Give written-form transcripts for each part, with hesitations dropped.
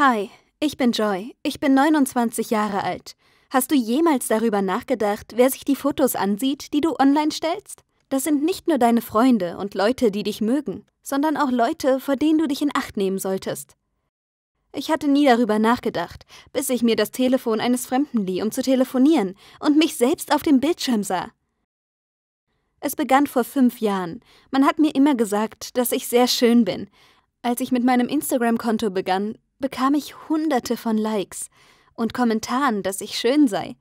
Hi, ich bin Joy. Ich bin 29 Jahre alt. Hast du jemals darüber nachgedacht, wer sich die Fotos ansieht, die du online stellst? Das sind nicht nur deine Freunde und Leute, die dich mögen, sondern auch Leute, vor denen du dich in Acht nehmen solltest. Ich hatte nie darüber nachgedacht, bis ich mir das Telefon eines Fremden lieh, um zu telefonieren, und mich selbst auf dem Bildschirm sah. Es begann vor 5 Jahren. Man hat mir immer gesagt, dass ich sehr schön bin. Als ich mit meinem Instagram-Konto begann, bekam ich Hunderte von Likes und Kommentaren, dass ich schön sei.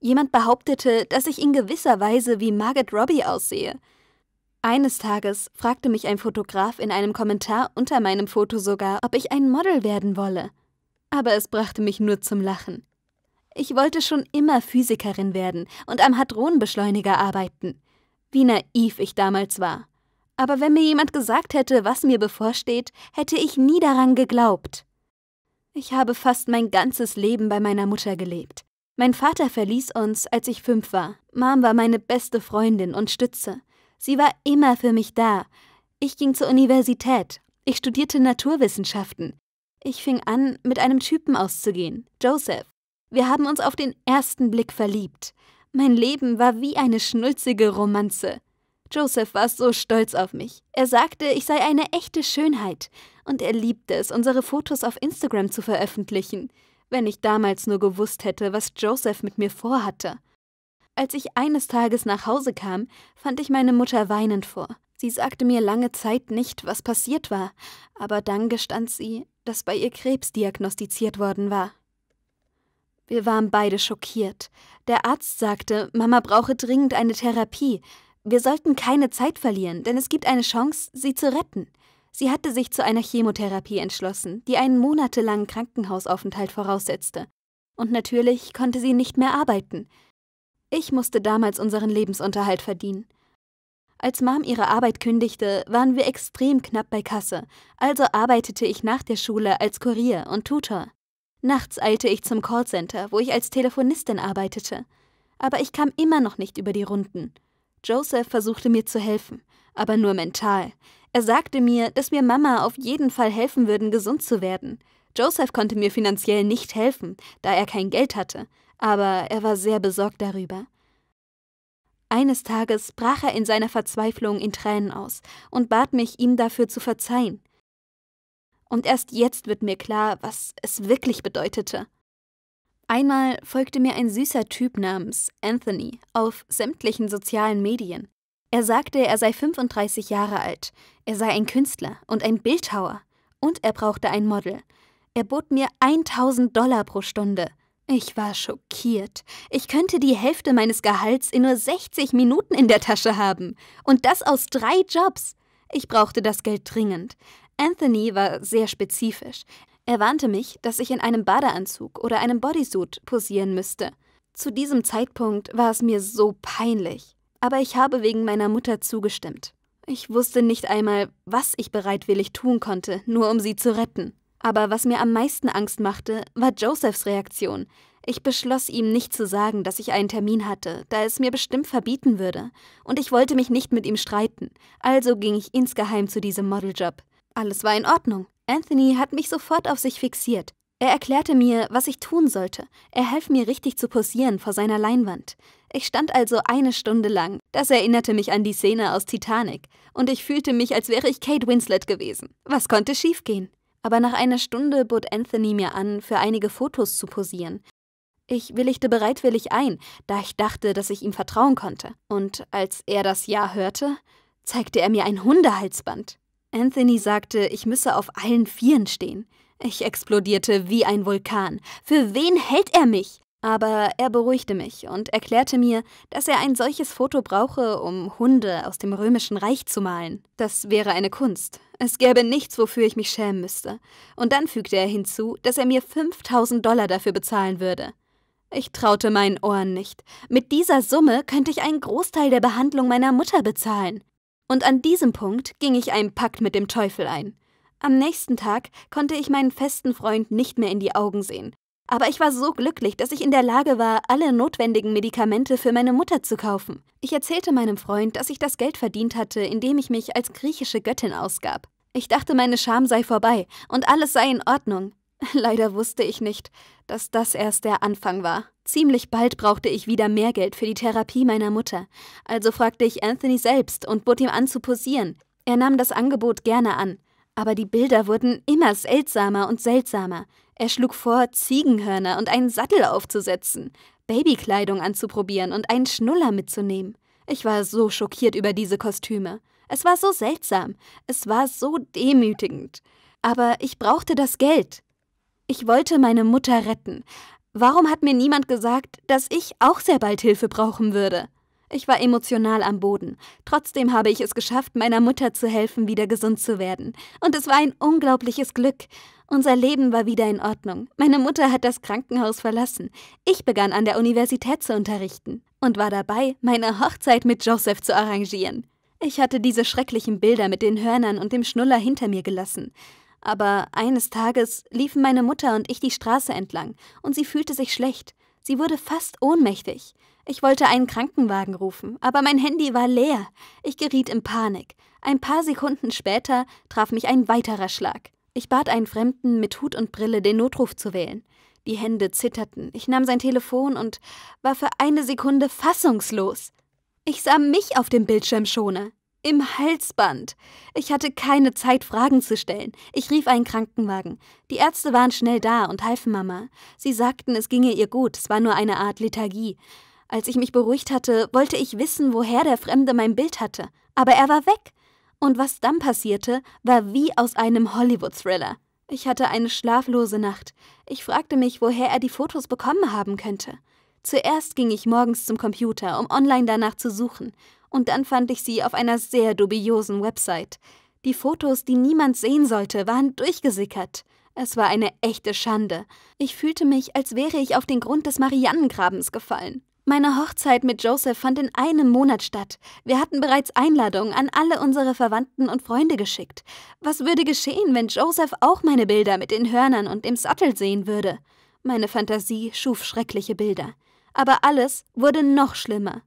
Jemand behauptete, dass ich in gewisser Weise wie Margot Robbie aussehe. Eines Tages fragte mich ein Fotograf in einem Kommentar unter meinem Foto sogar, ob ich ein Model werden wolle. Aber es brachte mich nur zum Lachen. Ich wollte schon immer Physikerin werden und am Hadronenbeschleuniger arbeiten. Wie naiv ich damals war. Aber wenn mir jemand gesagt hätte, was mir bevorsteht, hätte ich nie daran geglaubt. Ich habe fast mein ganzes Leben bei meiner Mutter gelebt. Mein Vater verließ uns, als ich 5 war. Mom war meine beste Freundin und Stütze. Sie war immer für mich da. Ich ging zur Universität. Ich studierte Naturwissenschaften. Ich fing an, mit einem Typen auszugehen, Joseph. Wir haben uns auf den ersten Blick verliebt. Mein Leben war wie eine schnulzige Romanze. Joseph war so stolz auf mich. Er sagte, ich sei eine echte Schönheit. Und er liebte es, unsere Fotos auf Instagram zu veröffentlichen. Wenn ich damals nur gewusst hätte, was Joseph mit mir vorhatte. Als ich eines Tages nach Hause kam, fand ich meine Mutter weinend vor. Sie sagte mir lange Zeit nicht, was passiert war, aber dann gestand sie, dass bei ihr Krebs diagnostiziert worden war. Wir waren beide schockiert. Der Arzt sagte, Mama brauche dringend eine Therapie. Wir sollten keine Zeit verlieren, denn es gibt eine Chance, sie zu retten. Sie hatte sich zu einer Chemotherapie entschlossen, die einen monatelangen Krankenhausaufenthalt voraussetzte. Und natürlich konnte sie nicht mehr arbeiten. Ich musste damals unseren Lebensunterhalt verdienen. Als Mom ihre Arbeit kündigte, waren wir extrem knapp bei Kasse, also arbeitete ich nach der Schule als Kurier und Tutor. Nachts eilte ich zum Callcenter, wo ich als Telefonistin arbeitete. Aber ich kam immer noch nicht über die Runden. Joseph versuchte mir zu helfen, aber nur mental. Er sagte mir, dass mir Mama auf jeden Fall helfen würden, gesund zu werden. Joseph konnte mir finanziell nicht helfen, da er kein Geld hatte, aber er war sehr besorgt darüber. Eines Tages brach er in seiner Verzweiflung in Tränen aus und bat mich, ihm dafür zu verzeihen. Und erst jetzt wird mir klar, was es wirklich bedeutete. Einmal folgte mir ein süßer Typ namens Anthony auf sämtlichen sozialen Medien. Er sagte, er sei 35 Jahre alt, er sei ein Künstler und ein Bildhauer und er brauchte ein Model. Er bot mir 1000 Dollar pro Stunde. Ich war schockiert. Ich könnte die Hälfte meines Gehalts in nur 60 Minuten in der Tasche haben. Und das aus 3 Jobs. Ich brauchte das Geld dringend. Anthony war sehr spezifisch. Er warnte mich, dass ich in einem Badeanzug oder einem Bodysuit posieren müsste. Zu diesem Zeitpunkt war es mir so peinlich. Aber ich habe wegen meiner Mutter zugestimmt. Ich wusste nicht einmal, was ich bereitwillig tun konnte, nur um sie zu retten. Aber was mir am meisten Angst machte, war Josephs Reaktion. Ich beschloss, ihm nicht zu sagen, dass ich einen Termin hatte, da es mir bestimmt verbieten würde. Und ich wollte mich nicht mit ihm streiten. Also ging ich insgeheim zu diesem Modeljob. Alles war in Ordnung. Anthony hat mich sofort auf sich fixiert. Er erklärte mir, was ich tun sollte. Er half mir richtig zu posieren vor seiner Leinwand. Ich stand also 1 Stunde lang. Das erinnerte mich an die Szene aus Titanic. Und ich fühlte mich, als wäre ich Kate Winslet gewesen. Was konnte schiefgehen? Aber nach einer Stunde bot Anthony mir an, für einige Fotos zu posieren. Ich willigte bereitwillig ein, da ich dachte, dass ich ihm vertrauen konnte. Und als er das Ja hörte, zeigte er mir ein Hundehalsband. Anthony sagte, ich müsse auf allen 4 stehen. Ich explodierte wie ein Vulkan. Für wen hält er mich? Aber er beruhigte mich und erklärte mir, dass er ein solches Foto brauche, um Hunde aus dem Römischen Reich zu malen. Das wäre eine Kunst. Es gäbe nichts, wofür ich mich schämen müsste. Und dann fügte er hinzu, dass er mir 5000 Dollar dafür bezahlen würde. Ich traute meinen Ohren nicht. Mit dieser Summe könnte ich einen Großteil der Behandlung meiner Mutter bezahlen. Und an diesem Punkt ging ich einen Pakt mit dem Teufel ein. Am nächsten Tag konnte ich meinen festen Freund nicht mehr in die Augen sehen. Aber ich war so glücklich, dass ich in der Lage war, alle notwendigen Medikamente für meine Mutter zu kaufen. Ich erzählte meinem Freund, dass ich das Geld verdient hatte, indem ich mich als griechische Göttin ausgab. Ich dachte, meine Scham sei vorbei und alles sei in Ordnung. Leider wusste ich nicht, dass das erst der Anfang war. Ziemlich bald brauchte ich wieder mehr Geld für die Therapie meiner Mutter. Also fragte ich Anthony selbst und bot ihm an zu posieren. Er nahm das Angebot gerne an. Aber die Bilder wurden immer seltsamer und seltsamer. Er schlug vor, Ziegenhörner und einen Sattel aufzusetzen, Babykleidung anzuprobieren und einen Schnuller mitzunehmen. Ich war so schockiert über diese Kostüme. Es war so seltsam. Es war so demütigend. Aber ich brauchte das Geld. Ich wollte meine Mutter retten. Warum hat mir niemand gesagt, dass ich auch sehr bald Hilfe brauchen würde? Ich war emotional am Boden. Trotzdem habe ich es geschafft, meiner Mutter zu helfen, wieder gesund zu werden. Und es war ein unglaubliches Glück. Unser Leben war wieder in Ordnung. Meine Mutter hat das Krankenhaus verlassen. Ich begann an der Universität zu unterrichten und war dabei, meine Hochzeit mit Joseph zu arrangieren. Ich hatte diese schrecklichen Bilder mit den Hörnern und dem Schnuller hinter mir gelassen. Aber eines Tages liefen meine Mutter und ich die Straße entlang und sie fühlte sich schlecht. Sie wurde fast ohnmächtig. Ich wollte einen Krankenwagen rufen, aber mein Handy war leer. Ich geriet in Panik. Ein paar Sekunden später traf mich ein weiterer Schlag. Ich bat einen Fremden mit Hut und Brille, den Notruf zu wählen. Die Hände zitterten. Ich nahm sein Telefon und war für eine Sekunde fassungslos. Ich sah mich auf dem Bildschirmschoner. Im Halsband. Ich hatte keine Zeit, Fragen zu stellen. Ich rief einen Krankenwagen. Die Ärzte waren schnell da und halfen Mama. Sie sagten, es ginge ihr gut. Es war nur eine Art Lethargie. Als ich mich beruhigt hatte, wollte ich wissen, woher der Fremde mein Bild hatte. Aber er war weg. Und was dann passierte, war wie aus einem Hollywood-Thriller. Ich hatte eine schlaflose Nacht. Ich fragte mich, woher er die Fotos bekommen haben könnte. Zuerst ging ich morgens zum Computer, um online danach zu suchen. Und dann fand ich sie auf einer sehr dubiosen Website. Die Fotos, die niemand sehen sollte, waren durchgesickert. Es war eine echte Schande. Ich fühlte mich, als wäre ich auf den Grund des Mariannengrabens gefallen. Meine Hochzeit mit Joseph fand in einem Monat statt. Wir hatten bereits Einladungen an alle unsere Verwandten und Freunde geschickt. Was würde geschehen, wenn Joseph auch meine Bilder mit den Hörnern und dem Sattel sehen würde? Meine Fantasie schuf schreckliche Bilder. Aber alles wurde noch schlimmer.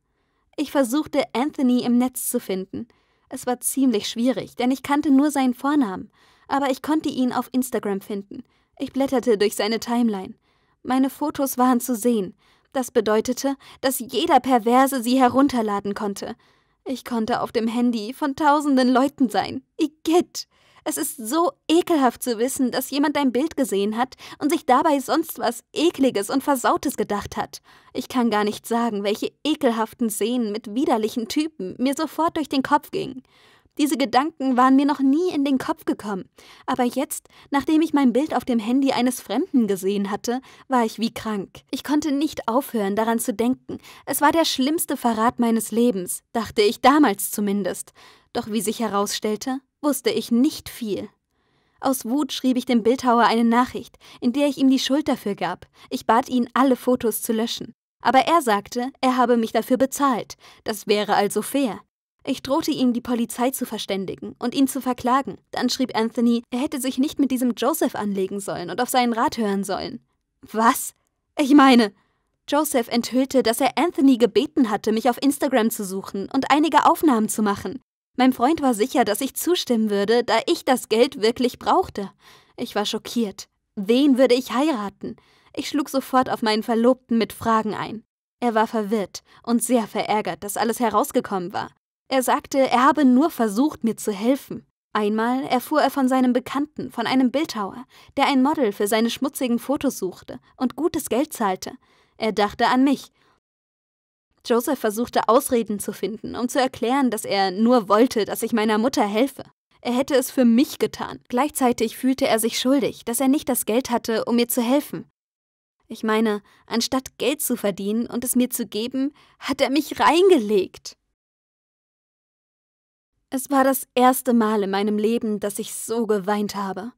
Ich versuchte, Anthony im Netz zu finden. Es war ziemlich schwierig, denn ich kannte nur seinen Vornamen. Aber ich konnte ihn auf Instagram finden. Ich blätterte durch seine Timeline. Meine Fotos waren zu sehen. Das bedeutete, dass jeder Perverse sie herunterladen konnte. Ich konnte auf dem Handy von tausenden Leuten sein. Igitt! Es ist so ekelhaft zu wissen, dass jemand dein Bild gesehen hat und sich dabei sonst was Ekliges und Versautes gedacht hat. Ich kann gar nicht sagen, welche ekelhaften Szenen mit widerlichen Typen mir sofort durch den Kopf gingen. Diese Gedanken waren mir noch nie in den Kopf gekommen. Aber jetzt, nachdem ich mein Bild auf dem Handy eines Fremden gesehen hatte, war ich wie krank. Ich konnte nicht aufhören, daran zu denken. Es war der schlimmste Verrat meines Lebens, dachte ich damals zumindest. Doch wie sich herausstellte, wusste ich nicht viel. Aus Wut schrieb ich dem Bildhauer eine Nachricht, in der ich ihm die Schuld dafür gab. Ich bat ihn, alle Fotos zu löschen. Aber er sagte, er habe mich dafür bezahlt. Das wäre also fair. Ich drohte ihm, die Polizei zu verständigen und ihn zu verklagen. Dann schrieb Anthony, er hätte sich nicht mit diesem Joseph anlegen sollen und auf seinen Rat hören sollen. Was? Ich meine, Joseph enthüllte, dass er Anthony gebeten hatte, mich auf Instagram zu suchen und einige Aufnahmen zu machen. Mein Freund war sicher, dass ich zustimmen würde, da ich das Geld wirklich brauchte. Ich war schockiert. Wen würde ich heiraten? Ich schlug sofort auf meinen Verlobten mit Fragen ein. Er war verwirrt und sehr verärgert, dass alles herausgekommen war. Er sagte, er habe nur versucht, mir zu helfen. Einmal erfuhr er von seinem Bekannten, von einem Bildhauer, der ein Model für seine schmutzigen Fotos suchte und gutes Geld zahlte. Er dachte an mich. Joseph versuchte, Ausreden zu finden, um zu erklären, dass er nur wollte, dass ich meiner Mutter helfe. Er hätte es für mich getan. Gleichzeitig fühlte er sich schuldig, dass er nicht das Geld hatte, um mir zu helfen. Ich meine, anstatt Geld zu verdienen und es mir zu geben, hat er mich reingelegt. Es war das erste Mal in meinem Leben, dass ich so geweint habe.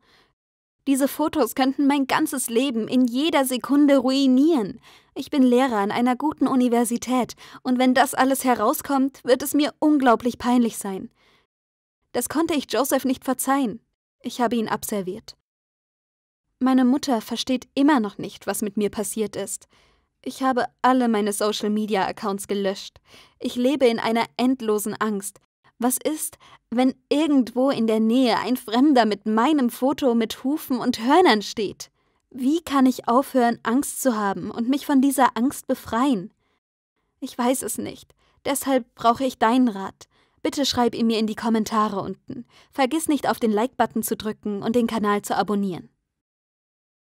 Diese Fotos könnten mein ganzes Leben in jeder Sekunde ruinieren. Ich bin Lehrer an einer guten Universität und wenn das alles herauskommt, wird es mir unglaublich peinlich sein. Das konnte ich Joseph nicht verzeihen. Ich habe ihn abserviert. Meine Mutter versteht immer noch nicht, was mit mir passiert ist. Ich habe alle meine Social-Media-Accounts gelöscht. Ich lebe in einer endlosen Angst. Was ist, wenn irgendwo in der Nähe ein Fremder mit meinem Foto mit Hufen und Hörnern steht? Wie kann ich aufhören, Angst zu haben und mich von dieser Angst befreien? Ich weiß es nicht. Deshalb brauche ich deinen Rat. Bitte schreib ihn mir in die Kommentare unten. Vergiss nicht, auf den Like-Button zu drücken und den Kanal zu abonnieren.